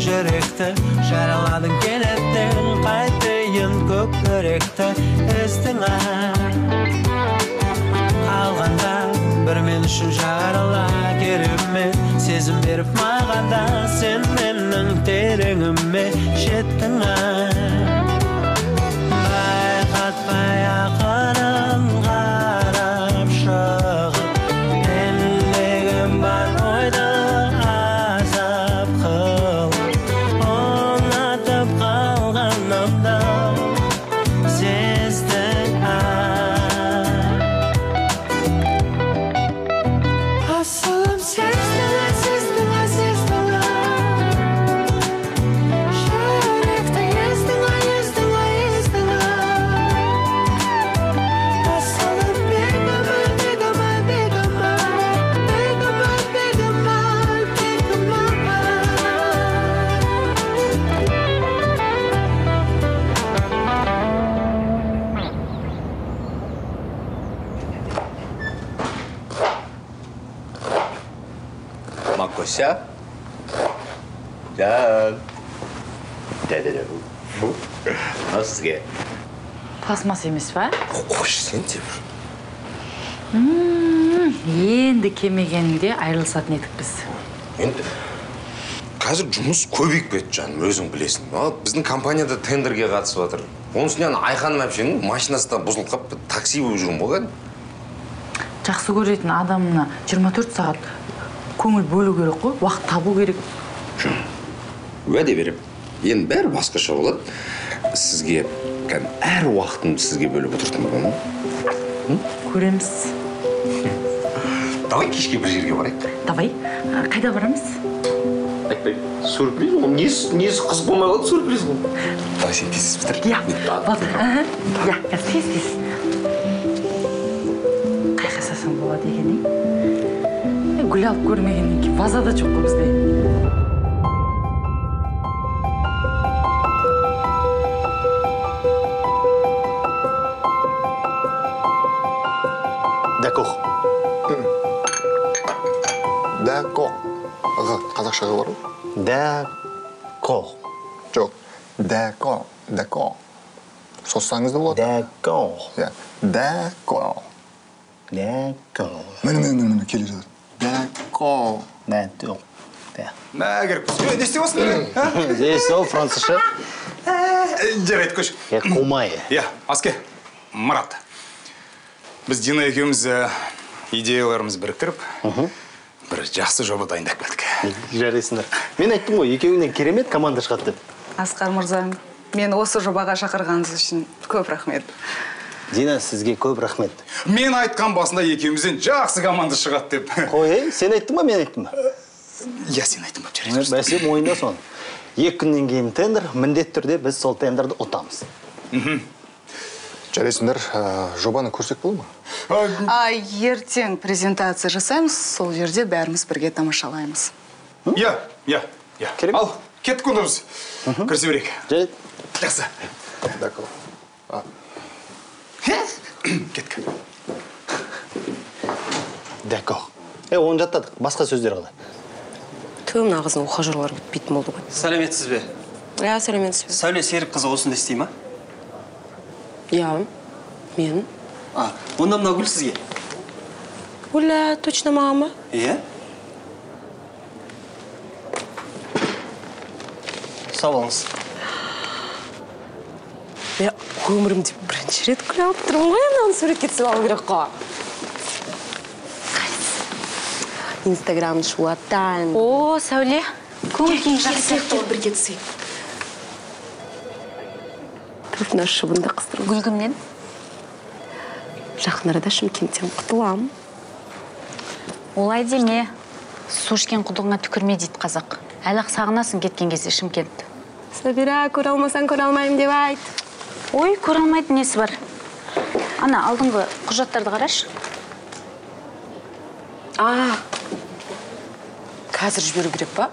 жүректі жараладың, келеттің, қайтейін көк көректі іздіңа. Қалғанда бір мен үшін жарала, керіме сезім беріп мағанда, сен менің тереңіме жеттіңа. Байқатпай ақырын қарап шығып, мендегім бар ойды азап қылып, ұнатып қалғанымды сездің-ай. Асылым сездің-ай, сездің-ай, сездің-ай, жүректі ездің-ай, ездің-ай, ездің-ай. Асылым бегім-ай, бегім-ай, бегім-ай, бегім-ай, бегім-ай, бегім-ай. Макося? Да. Да-да-да. Мынау сізге. Пластмас емес пе? Қош, сен деп. Енді кемегенде айрылысатын едік біз. Енді қазір жұмыс көбейіп кетті жаным, өзің білесің. Біздің компанияда тендерге қатысып жатыр. Онысынан Айханым әпшенің машинасынан бұзылып қалып, такси болып жүрген болған. Жақсы көретін адамына 24 сағат көңіл бөлу керек қой, уақыт табу керек. Уәде беріп, енді бәрі басқаша болады. Сізге әр уақытымды сізге бөліп отырдым ба? Көреміз. Давай кешке бір жерге барайық. Давай. Қайда барамыз? Айтпай, сюрприз ол. Несі қыз болмай қалды сюрприз ол. Давай сен тез бітір. Я, болды. Я, тез. Қай қасасың болады дегенің? Гүл алып көрмегеннен кейін базада жоқ қой бізде. Дәкоқ. Ғы, қазақшаға бар ғой? Дәкоқ. Жоқ, дәкоқ, дәкоқ. Соссаңыз да болады? Дәкоқ. Дәкоқ. Дәкоқ. Мені, келе жатыр. Дәкоқ. Дәкоқ. Мәгір, не істеп осында? Здесь ол французша. Жарайды, көш. Қумайы. Аске, Марат. Біз Дина екеуміз идеяларымыз біріктіріп, бір жақсы жоба дайындап келдік. Жарайсыңдар. Мен айттым ғой, екеуіңнен керемет команда шығады деп. Асқар мырза, мен осы жобаға шақырғаныңыз үшін көп рахмет. Дина, сізге көп рахмет. Мен айтқан басында екеуімізден жақсы команда шығады деп. Қой, сен айттың ба, мен айттым ба? Я сен айттым ба, жарайсың. Бәсе, мойында соны. Екі күннен кейін тендер, міндет түрде біз сол тендерді ұтамыз. Жарайсыңдар, жобаны көрсек болды ма? Ертең презентация жасаймыз, сол жерде бәріміз бірге тамашалаймыз. Я. Ал, кеттік көндіріз. Көрсе берек. Жарайды. Жақсы. Дәкоқ. Кеттік. Дәкоқ. Оны жаттадық, басқа сөздер қалай. Төмін ағызын ухажерлар бітпейтін болды ғой. Сәлеметсіз бе? Я, сәлеметсіз бе. Сәуле Серік қызы осында істей ма? Я. Мен. Онда мына Гүл сізге? Гүл точно маған ба? Иә. Сау болыңыз. Мен өмірімде бірінші рет Гүл алып тұрмын ғой, мынаны суретке түсіп алу керек қой. Инстаграмды шулатайын. О, Сәуле. Көңіл күйің жақсы екен, бірге түсейік. Түрпіні шыбынды қыстыру. Гүлгімнен? Жақын арада Шымкенттен құтылам. Олай деме. Су ішкен құдығыңа түкірме дейді қазақ. Әлі сағынасың кеткен кезде Шымкентті. Сабира, көре алмасаң көре алмаймын деп айт. Ой, көре алмайтын несі бар. Ана, алдыңғы құжаттарды қараш. Қазір жіберу керек па?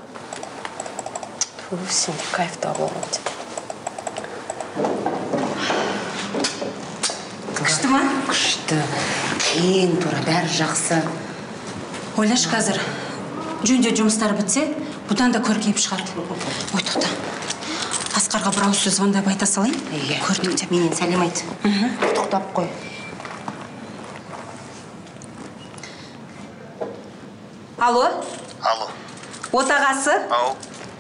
Сенде кайфта болған деп. Күшті ма? Күшті. Ең тура, бәрі жақсы. Ойлаш қазір, жөнде жұмыстар бітсе, бұдан да көркейіп шығарды. Ой, тоқта. Асқарға бір ауыз сөз ванда байта салайын. Көрдік деп. Менен сәлем айт. Тоқтап қой. Алло? Алло. Отағасы? Ау.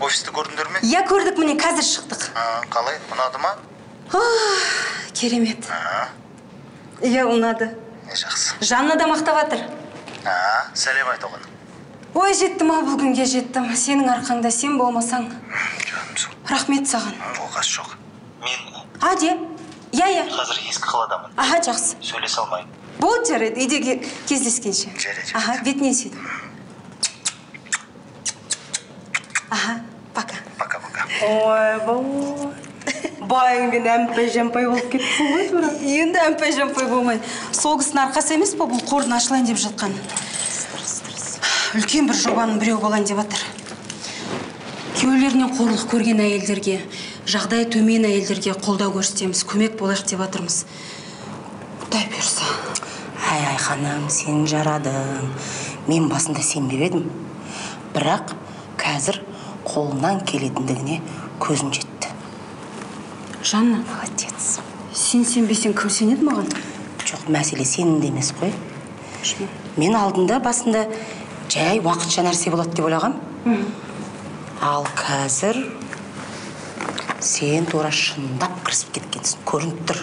Офисті көрдіңдер ме? Я көрдік, міне қазір шықтық. Қалай, ұнады ма? Керемет. Я ұнады. Жақсы. Жанна да мақтаватыр. Сәлем айт оған. Ой, жеттім, ал бүгінге жеттім. Сенің арқаңда сен болмасаң. Рахмет саған. Оғас жоқ. Мен... Аде, я. Қазір ескі қаладамын. Жақсы. Сөйлес алмайын. Бол, жарайды, үйдеге кездескенше. Жарайды. Бетіне сүйдім. Пока. Пока-пока. Ой, бау. Байың мен әмпай-жампай болып кетті ғой, бірақ. Енді әмпай-жампай болмай. Сол кісінің арқасы емес па, бұл қордың ашылайын деп жатқан. Үлкен бір жобаның біреу болайын деп атыр. Күйеулерінен қорлық көрген әйелдерге, жағдай төмен әйелдерге қолдау көрсетеміз, көмек болайық деп атырмыз. Құдай берсі. Ай-ай, ханым, сен жарадың. Мен басында сенбеп едім. Бірақ қазір қолынан келетіндігіне көзім жетті. Жанна, молодец. Сен сенбесең кім сенеді маған? Жоқ, мәселе сенің де емес қой. Мен алдында басында жай уақытша нәрсе болады деп ойлағам. Ал қазір сен тура шындап кірісіп кеткенсің, көрініп тұр.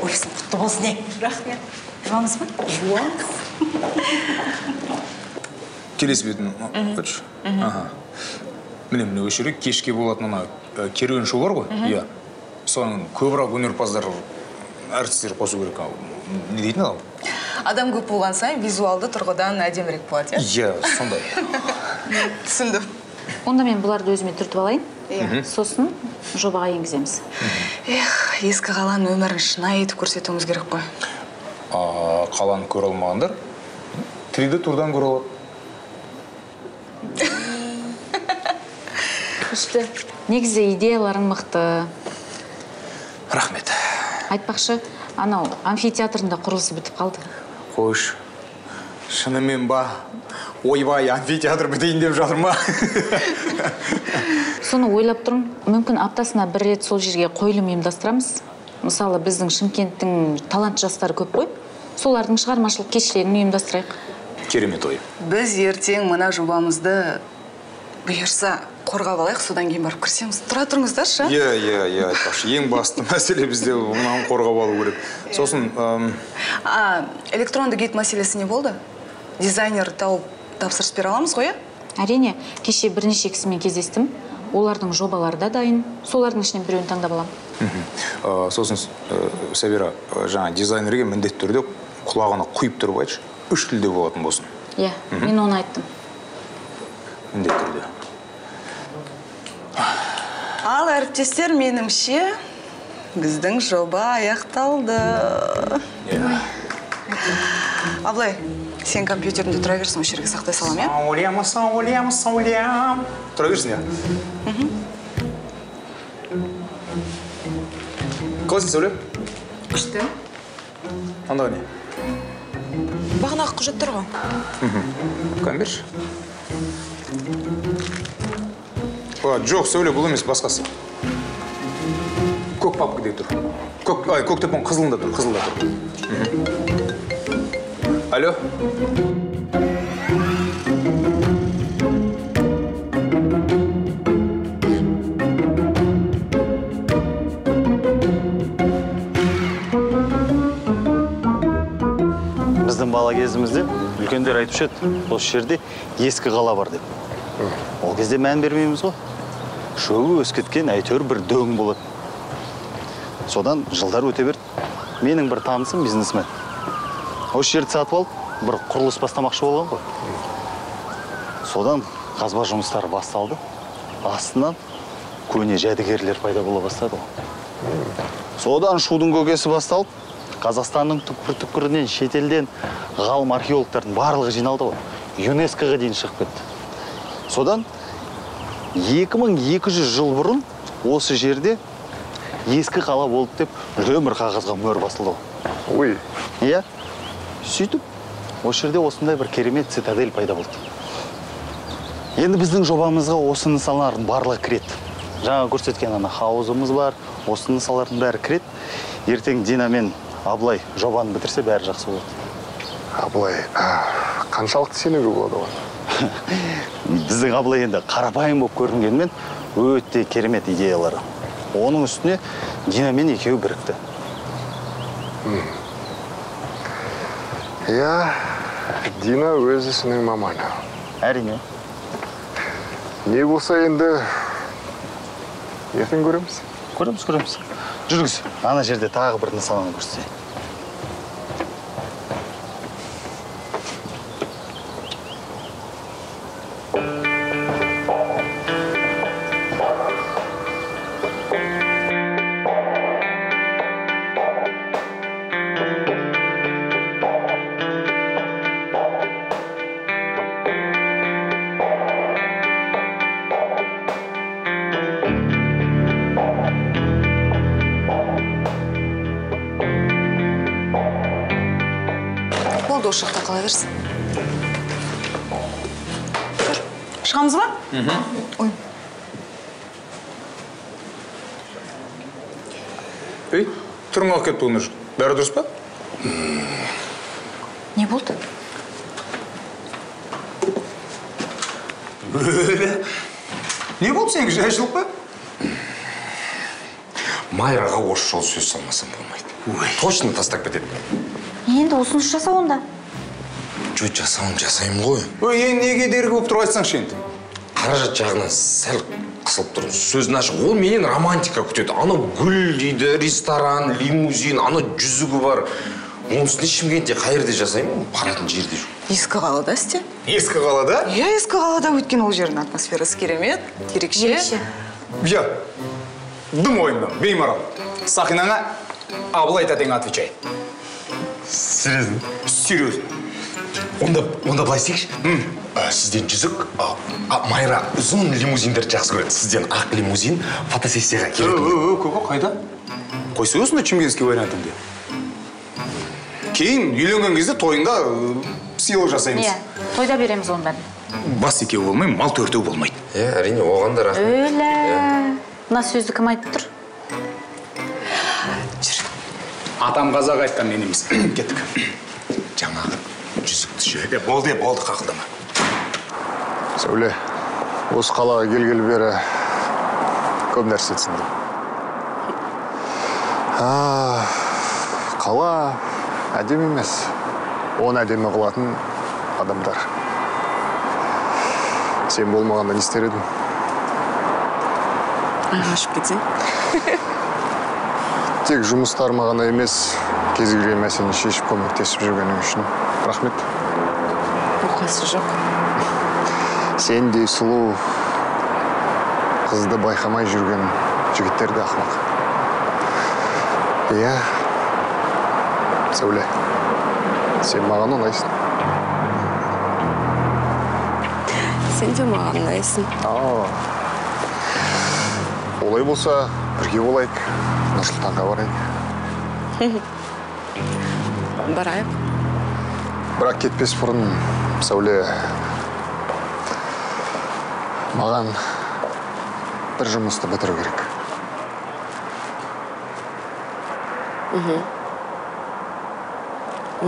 Ойлысың, құтты болсын, е. Рахмет. Жуамыз ба? Жуамыз. Келесі бетін өтші. Міне өшірек кешке болатынына керуен шулар ғой. Соның көбірақ өнерпаздар әртістер қосу керек. Не дейтін ал? Адам көп болған сайын визуалды тұрғыдан әдемірек болады. Сондай. Түсіндім. Онда мен бұларды өзіме түртіп алайын. Сосын жобаға енгіземіз. Ескі қаланың өмірін шынай етіп көрсетуіміз керек қой. Қаланы көре алмағандар 3D турдан көре алады. Үшті, негізі идеяларың мұқты. Рахмет. Айтпақшы, анау, амфитеатрында құрылысы бітіп қалды. Қош, шынымен ба, ойбай, амфитеатр бітейін деп жатыр ма? Соны ойлап тұрым, мүмкін аптасына бір рет сол жерге қойылым ұйымдастырамыз. Мысалы, біздің Шымкенттің талант жастары көп қой. Солардың шығармашылық кешілерін ұйымдастырайық. Керемет ой. Біз ертең мына жобамызды бұйырса қорғап алайық, содан кейін барып кірсеміз. Тұра тұрыңыздаршы, а? Иә, айтпақшы. Ең басты мәселе бізде мынаны қорғап алу керек. Сосын... электронды гид мәселесі не болды? Дизайнер тауып тапсырыс бере аламыз ғой, а? Әрине, кеше бірнеше кісімен кездестім. Олардың жобалары да дайын. Солардың ішінен біреуін таңдап алам. Сосын, Сәбира, жаңа дизайнерге міндетті түрде құлағына құйып тұрып айтшы. Үш тілде болатын болсын. Мен оны айттым. Міндет түрде. Ал әріптестер, меніңше, біздің жоба аяқталды. Абылай, сен компьютерінде тұра берсің, осы жерге сақтай салам, е? Саулем. Тұра берсің, е? Қалайсың, Сәулем? Күшті. Андағы не? Бағынағы құжаттар ғой. Қам берші. Жоқ, сөйле, бұл емес, басқасы. Көк папқа деп тұр. Көк тепон қызылында тұр, Алло? Біздің бала кезімізде үлкендер айтып шеді, осы жерде ескі қала бар деп. Ол кезде мән бермейміз ғой. Шөгі өскеткен әйтеуір бір дөң болады. Содан жылдар өте берді. Менің бір танысым бизнесмен. Осы жерді сатып алып, бір құрылыс бастамақшы болған ғой. Содан қазба жұмыстары басталды. Астынан көне жәдігерлер пайда бола бастады. Содан шудың көгесі басталып, Қазақстанның түкпір-түкпірінен, шетелден ғалым археологтардың барлығы жиналды ғой. ЮНЕСКО-ға дейін шығып кетті. Содан 2200 жыл бұрын осы жерде ескі қала болды деп үлкен бір қағазға мөр басылды. Ой. Сөйтіп, осы жерде осындай бір керемет цитадель пайда болды. Енді біздің жобамызға осы нысанлардың барлығы кіреді. Жаңа көрсеткен ана хаузымыз бар, осы нысанлардың бәрі кіреді. Ертең Дина мен Абылай жобаны бітірсе бәрі жақсы болады. Абылай қаншалықты сенімді болады ғой? Біздің Абылай енді қарапайым болып көрінгенімен өте керемет идеялары. Оның үстіне Дина мен екеуі бірікті. Я Дина өзісінің маманы. Әрине. Не болса енді ертең көреміз. Көреміз. Жүріңіз, ана жерде тағы бір нысананы көрсетейін. Дошықта қала берсін. Шығамыз ба? Ой. Ей, тұрмал кетті оны жүр. Бәрі дұрыс па? Не болды? Өлі! Не болды сенгі жайшылық па? Майраға осы жол сөз салмасын болмайды. Точно тастап кетеді. Енді осыншы жасау онда? Жөт жасауын жасайым ғой. Ой, ең неге дергі болып тұр айтсаңшы енді? Қаражат жағынан сәл қысылып тұрын. Сөзін ашық, ол менен романтика күтеді. Ана гүл дейді, ресторан, лимузин, ана жүзігі бар. Онысыне Шымкентте қайырде жасайым, баратын жерде жоқ. Ескі қалада істе? Ескі қалада? Иә, ескі қалада өткен ол жердің атмосферасы керемет, керекше. Я, дым ойымдан, беймарал. Сақинаңа Абылай тәтең отвечай. Серьезно? Серьезно. Онда былай істейікші. Сізден жүзік, Майра ұзын лимузиндер жақсы көреді. Сізден ақ лимузин фотосессияға келеді. Көке, қайда? Қойса өзінде шымкентский вариантымды. Кейін үйленген кезде тойында сыйлық жасаймыз. Иә, тойда береміз ондан. Бас екеу болмай, мал төртеу болмайды. Иә, әрине, оған да рахмет. Өлі! Мына сөзді кім айтып тұр? Атам қазақ айтқан мен емес. Кеттік. Жаңағы жүзікті жөйде. Болды, қақылдама. Сәуле, осы қалаға келгелі бері көп нәрсе түсіндім. Қала әдемі емес. Оны әдемі қылатын адамдар. Сен болмағанда не істер едің? Ашып кетсең. Тек жұмыстарыма ғана емес, кезгілген мәселені шешіп көмектесіп жүргенің үшін. Рахмет. Оқасы жоқ. Сендей сұлу қызды байқамай жүрген жігіттерді ақымақ. Иә, Сәуле, сен маған ұнайсың. Сен де маған ұнайсың. Олай болса, бірге болайық. Нұрсұлтанға барайық. Барайық. Бірақ кетпес бұрын, Сәуле, маған бір жұмысты бітіру керек.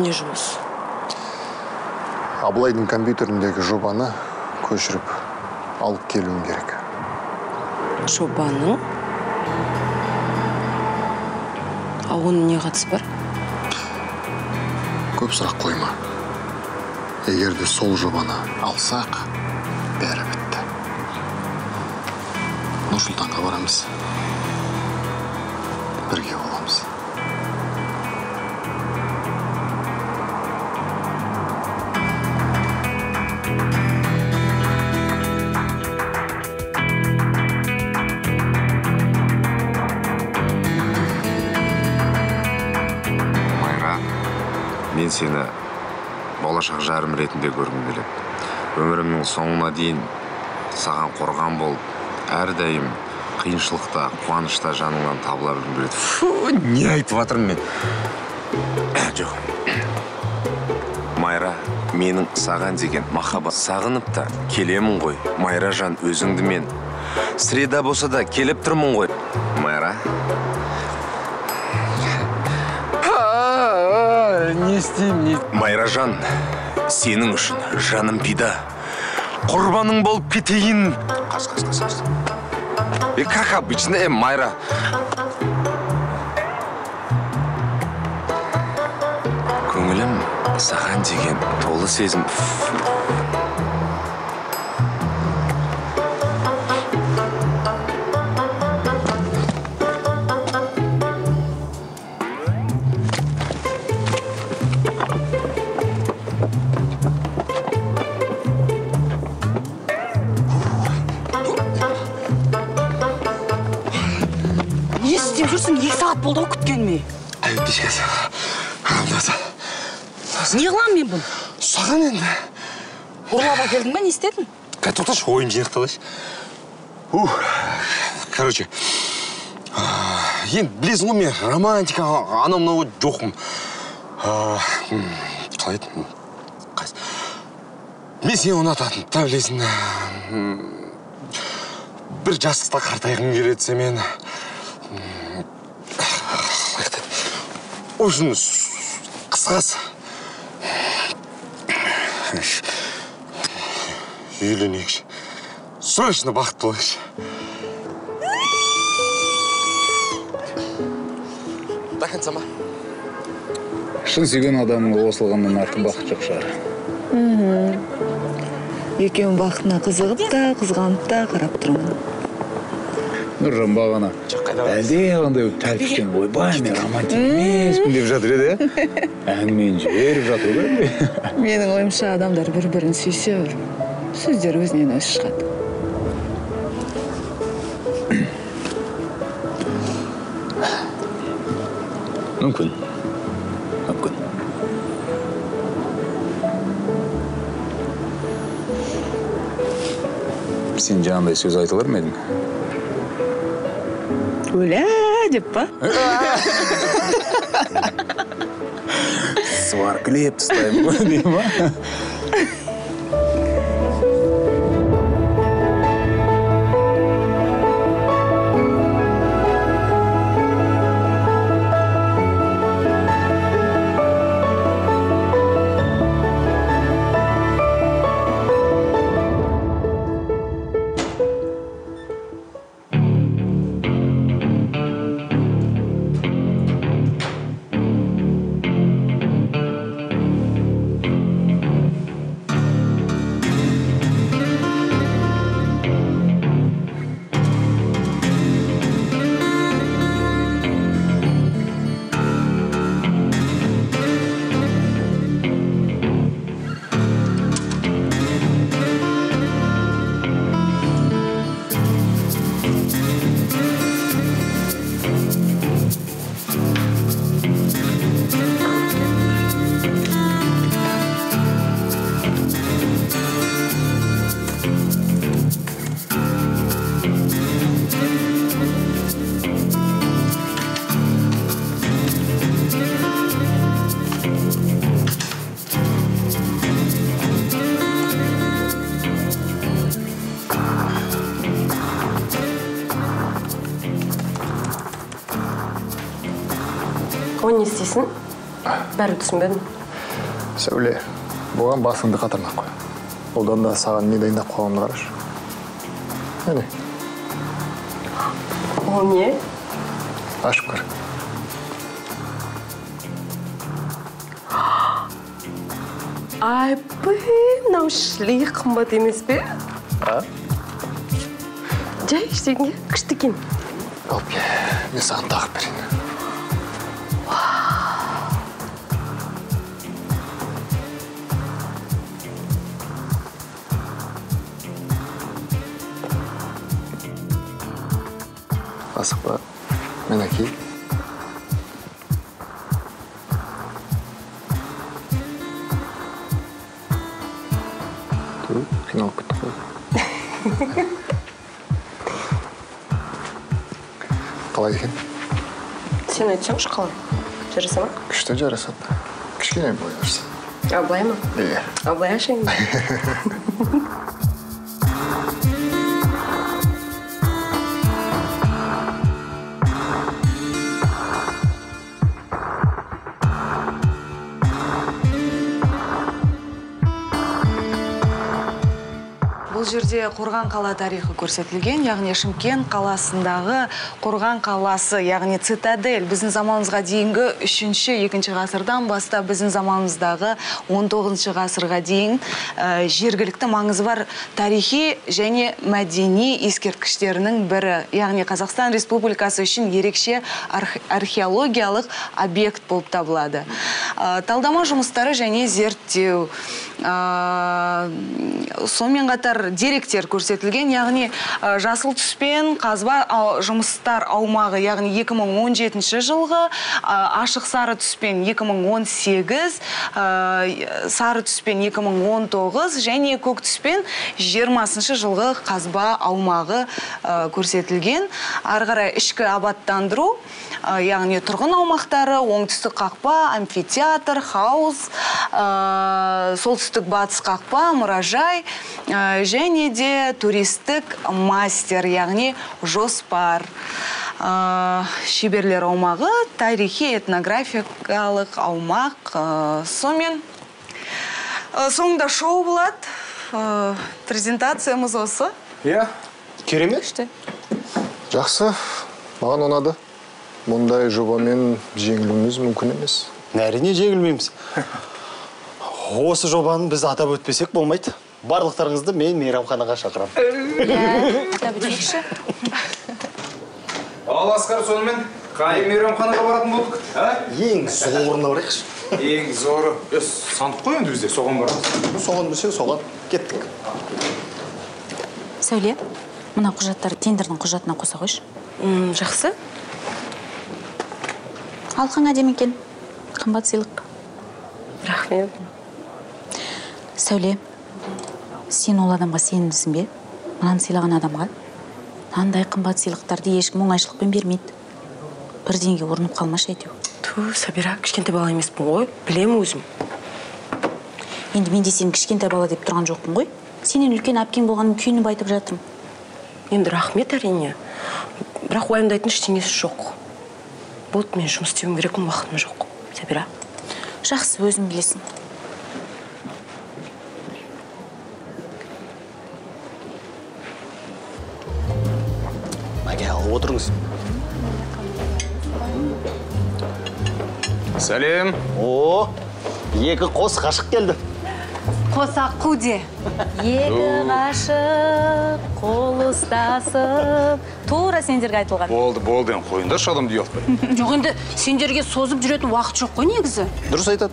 Не жұмыс? Абылайдың компьютеріндегі жобаны көшіріп алып келуім керек. Жобаны? А оның не қатысы бар? Көп сұрақ қойма. Егерде сол жобаны алсақ, бәрі бітті. Нұрсұлтанға барамыз. Бірге боламыз. Мен сені болашақ жарым ретінде көргім келеді. Өмірімнің соңына дейін саған қорған болып, әрдайым қиыншылықта, қуанышта жаныңнан табыла білгім келеді. Фу, не айтып жатырмын мен? Жоқ. Майра, менің саған деген махаббат сағынып та келемін ғой, Майра жан, өзіңді мен. Среда болса да келіп тұрмын ғой, Майра. Не істейм, не... Майра жан, сенің үшін жаным пида. Құрбаның болып кетейін. Қас. И как обычно, Майра. Көңілім саған деген толы сезім. Болды күткенме? Әйтпешкесе. Қамдаса. Не қылам мен бұл? Саған енді. Ұрлап әкелдің ба, не істедің? Тоқташы, ойым жинақталайшы. Короче. Енді білесің ғой мен романтика анау-мынау жоқпын. Қалай еді? Мен сені ұнататын, та білесің. Бір жастықта қартайғым келеді мен. Ужин қысқасы. Үйленейікші. Срочно бақытты болайықшы. Так айтса ма? Шын сүйген адамыңға қосылғаннан артық бақыт жоқ шығар. Екеуің бақытына қызығып та, қызғанып та қарап тұрмын. Нұржан бағана. Әлде қандай тәлкіштен ойбай, мен романтик емеспін деп жатыр еді, әңгімені жіберіп жатыр. Менің ойымша адамдар бір-бірін сүйсе өр, сөздер өзінен өзі шығады. Мүмкін. Сен жаңдай сөз айтылыр ма едің? Уля, деп па? Сварклеп тұстайым ғой, не ма? Не істейсің? Бәрі түсінбедім. Сәуле, бұған басыңды қатырмақ қой. Одан да саған не дайындап қаламды қарашы. Әне? Ол не? Ашып көр. Айпы, нау шілей қымбат емес пе? А? Жай, іштегінге күшті кен. Алып, мен саған тағып берейін. Асықпа, мен әкей. Түр, қиналып күтті қой. Қалай екен? Сен айтсаңшы қалай? Жараса ма? Күшті жарасады. Кішкене бойырса. Абай ма? Иә. Абай ашайын. Бұл жерде Қорған қала тарихы көрсетілген, яғни Шымкент қаласындағы Қорған қаласы, яғни цитадель, біздің заманымызға дейінгі 3-2 ғасырдан бастап біздің заманымыздағы 19 ғасырға дейін жергілікті маңызы бар тарихи және мәдени ескерткіштерінің бірі, яғни Қазақстан Республикасы үшін ерекше археологиялық объект болып табылады. Талдама жұмыстары және зерттеу. Сонымен қатар деректер көрсетілген, яғни жасыл түспен қазба жұмыстар аумағы, яғни 2017 жылғы, ашық сары түспен 2018, сары түспен 2019 және көк түспен 20 жылғы қазба аумағы көрсетілген. Ары қарай ішкі абаттандыру, яғни тұрғын аумақтары, оңтүстік қақпа, амфитеатр, хаус, солтүстік батыс қақпа, мұражай, және де туристік мастер, яғни жоспар. Шеберлер аумағы, тарихи этнографикалық аумақ. Сомен соңында шоу болады. Презентациямыз осы. Иә, керемет. Жақсы, маған ұнады. Мұндай жобамен жеңілуіміз мүмкін емес. Әрине жеңілмейміз. Осы жобаны біз атап өтпесек болмайды. Барлықтарыңызды мен мейрамханаға шақырамын. Ал Асқар, сонымен қай мейрамханаға баратын болдық? Ең зорына барайықшы. Ең зоры. Сандық қой енді бізде, соған барамыз. Соған бізсе, соған кеттік. Сәуле, мына құжаттар тендердің құжатына қоса қойшы. Жақсы. Алқаңа демекен, қымбат сыйлық. Рахмет. Сәуле, сен ол адамға сенімсің бе? Мынаны сыйлаған адамға мынандай қымбат сыйлықтарды ешкім оңайшылықпен бермейді. Бірдеңеге орнып қалмашы әйтеу. Ту, Сабира, кішкентай бала емеспін ғой, білем өзім. Енді мен де сен кішкентай бала деп тұрған жоқпын ғой. Сенен үлкен әпкең болғанын күйініп айтып жатырмын. Енді рахмет әрине, бірақ уайымдайтын ештеңесі жоқ. Болды, мен жұмыс істеуім керек, уақытым жоқ. Сабира. Жақсы, өзің білесің. Отырыңыз. Сәлем. О, екі қос қашық келді. Қоса қуде. Екі қашық, қол ұстасып. Тура сендерге айтылған. Болды, болды. Қойында шадым дей алып. Жоқ, енді сендерге созып жүретін уақыт жоқ қой негізі. Дұрыс айтады.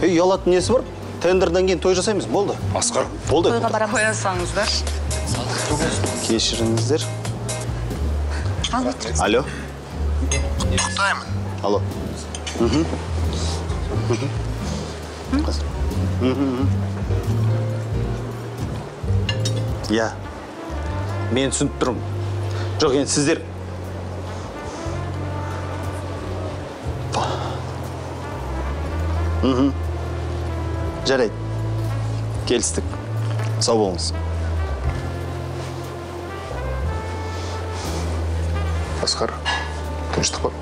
Ей, ұялатын несі бар? Тендерден кейін той жасаймыз, болды. Асқар, болды. Тойға барамыз. Қоясаңыздар. Кешіріңіздер. Алло. Құттаймын. Алло. Я. Мен түсініп тұрмын. Жоқ, енді сіздер. Жарайды. Келістік. Сау болыңыз. Асқар, тыныштық бар.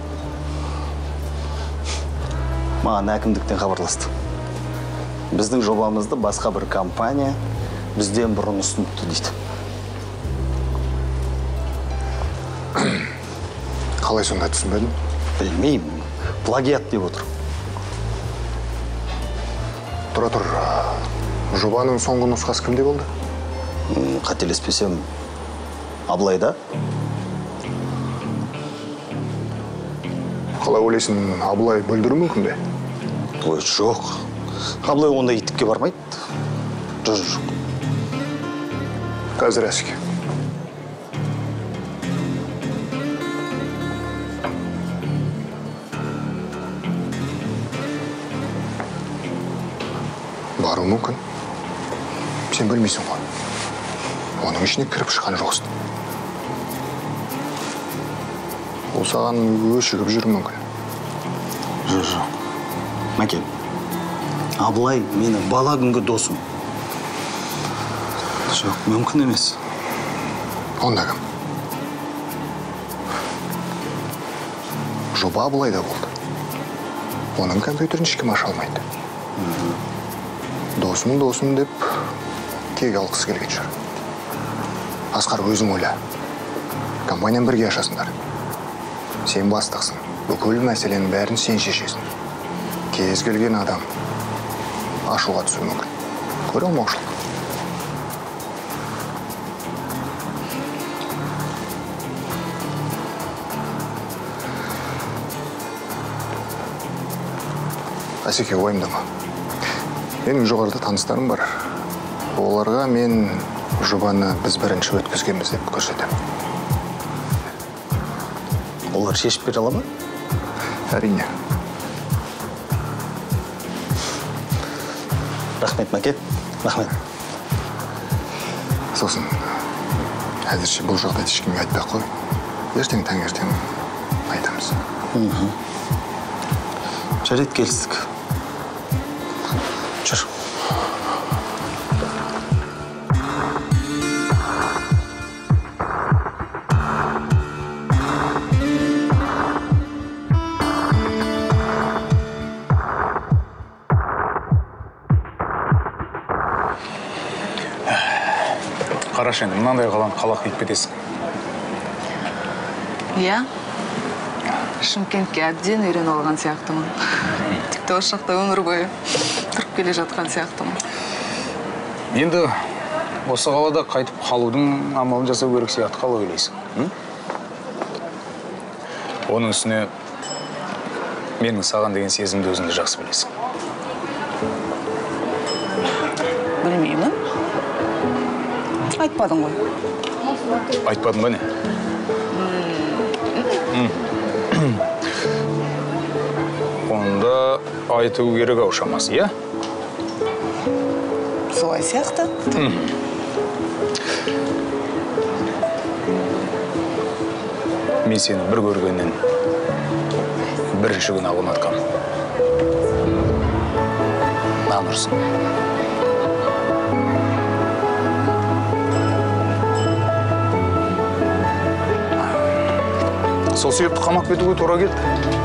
Маған әкімдіктен хабарласты. Біздің жобамызды басқа бір компания бізден бұрын ұсыныпты дейді. Қалай сонда түсінбедім? Білмеймін. Плагиат деп отыр. Тұра тұр. Жобаның соңғы нұсқасы кімде болды? Қателеспесем, Аблайда. Қалай ойлайсын, Абылай бөлдіру мүмкін бе? Ой, жоқ. Абылай онда етікке бармайды. Жоқ. Қазір әсіке. Бару мүмкін. Сен білмейсің ғой. Оның ішіне кіріп шыққан жоқсын. Ол саған өшігіп жүр мүмкін. Мәкен, Абылай мені бала күнгі досым. Жоқ, мүмкін емес. Онда кім? Жоба Абылайда болды. Оның компьютерін ешкім аша алмайды. Досым деп кек алғысы келген шығар. Асқар, өзің ойла. Компанияны бірге ашасыңдар. Сен бастықсың. Бүкіл мәселенің бәрін сен шешесің. Кез келген адам ашуға түсу мүмкін. Көре алмаушылық. Асеке, ойымдама. Менің жоғарыда таныстарым бар. Оларға мен жұбаны біз бірінші өткізгенбіз деп көрсетемін. Олар шешіп бере ала ма? Әрине. Рахмет, Макет. Рахмет. Сосын, әзірше бұл жағдайды ешкімге айтпай қой. Ертең таңертең айтамыз. Жарайды, келістік. Жүр. Қараш енді, мұнандай қаланы қалақ етіп кетесің. Иә, Шымкентке әбден үйрен алған сияқтымын. Тіпті осы жақта өмір бойы тұрып келе жатқан сияқтымын. Енді осы қалада қайтып қалудың амалын жасау керек сияқты қалай ойлайсың? Оның үстіне менің саған деген сезімді өзіңді жақсы білесің. Білмеймін. Айтпадың ғой. Айтпадың ба не? Онда айту керек ау шамасы, иә? Солай сияқты. Мен сені бір көргеннен бірінші күні ақ ұнатқам. Намырсың. Сол себепті қамақ кетуге тура келді.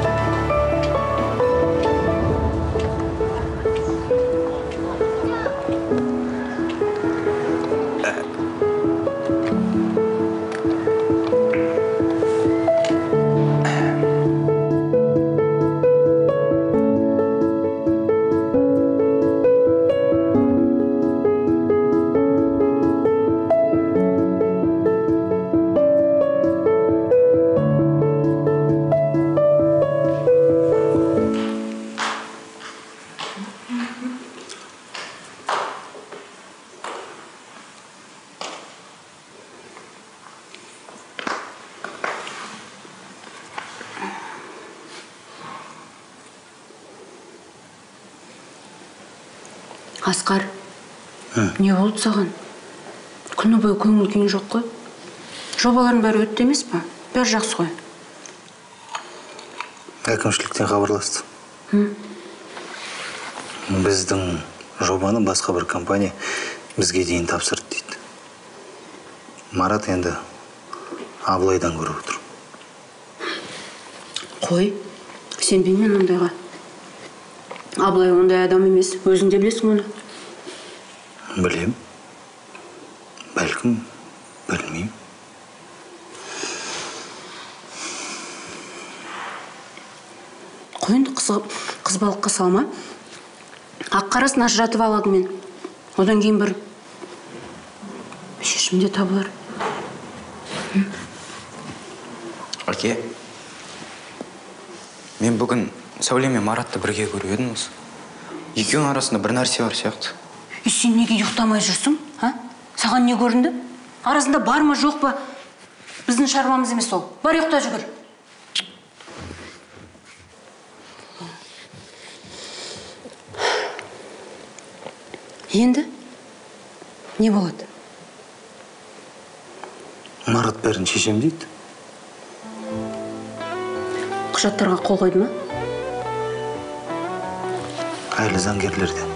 Асқар, не болды саған? Күні бөй көңіл күйін жоқ қой. Жобаларын бәрі өтті емес па? Бәрі жақсы қой. Әкімшіліктен хабарласты. Біздің жобаны басқа бір компания бізге дейін тапсырды дейді. Марат енді Абылайдан көріп отыр. Қой, сен беймен ондайға. Абылай ондай адам емес, өзіңде білесің оны? Білем. Бәлкім, білмейм. Қойынды қызбалыққа салма. Аққарасын ажыратып алады мен. Одан кейін бір шешімде табылар. Әке, мен бүгін Сәуле мен Маратты бірге көріп едім осы. Екеуінің арасында бір нәрсе бар сияқты. И сен неге ұйықтамай жүрсің? Саған не көрінді? Арасында бар ма, жоқ па? Біздің шаруамыз емес ол. Бар ұйықта жүгір. Енді? Не болады? Марат бәрін шешем дейді. Құжаттарға қол қойды ма? қайырлы заңгерлерді.